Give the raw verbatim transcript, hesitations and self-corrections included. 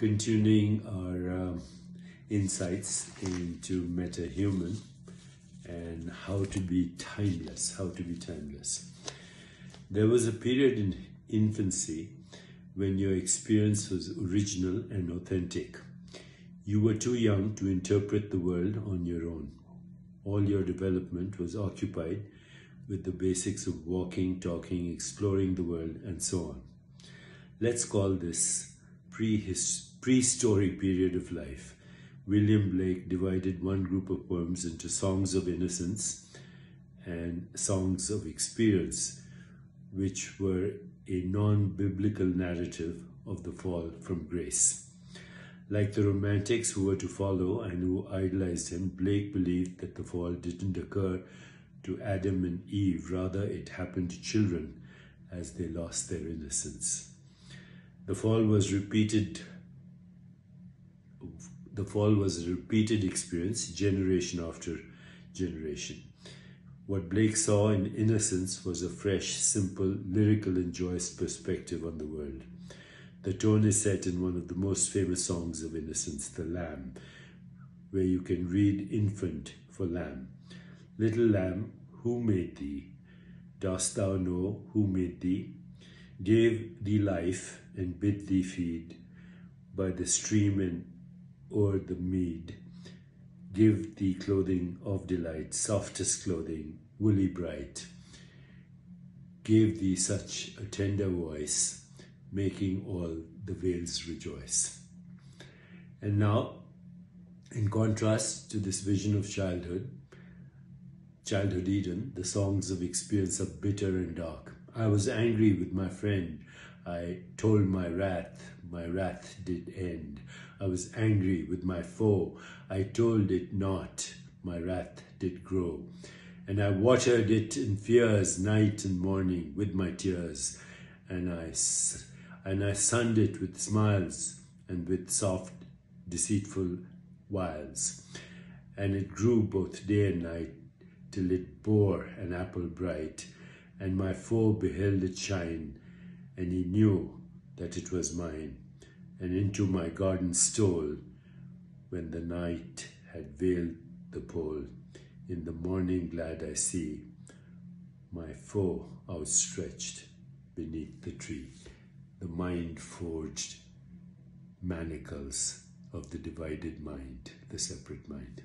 continuing our um, insights into MetaHuman and how to be timeless, how to be timeless. There was a period in infancy when your experience was original and authentic. You were too young to interpret the world on your own. All your development was occupied with the basics of walking, talking, exploring the world, and so on. Let's call this prehistoric period of life. William Blake divided one group of poems into Songs of Innocence and Songs of Experience, which were a non-biblical narrative of the fall from grace. Like the Romantics who were to follow and who idolized him, Blake believed that the fall didn't occur to Adam and Eve, rather it happened to children as they lost their innocence. The fall was repeated, the fall was a repeated experience, generation after generation. What Blake saw in Innocence was a fresh, simple, lyrical and joyous perspective on the world. The tone is set in one of the most famous songs of Innocence, The Lamb, where you can read infant for lamb. Little lamb, who made thee? Dost thou know who made thee? Gave thee life and bid thee feed by the stream and o'er the mead. Give thee clothing of delight, softest clothing, woolly bright. Gave thee such a tender voice, making all the vales rejoice. And now, in contrast to this vision of childhood, childhood Eden, the Songs of Experience are bitter and dark. I was angry with my friend. I told my wrath, my wrath did end. I was angry with my foe. I told it not, my wrath did grow. And I watered it in fears, night and morning, with my tears. And I, and I sunned it with smiles and with soft, deceitful wiles. And it grew both day and night, till it bore an apple bright. And my foe beheld it shine, and he knew that it was mine, and into my garden stole, when the night had veiled the pole. In the morning glad I see my foe outstretched beneath the tree. The mind forged manacles of the divided mind, the separate mind.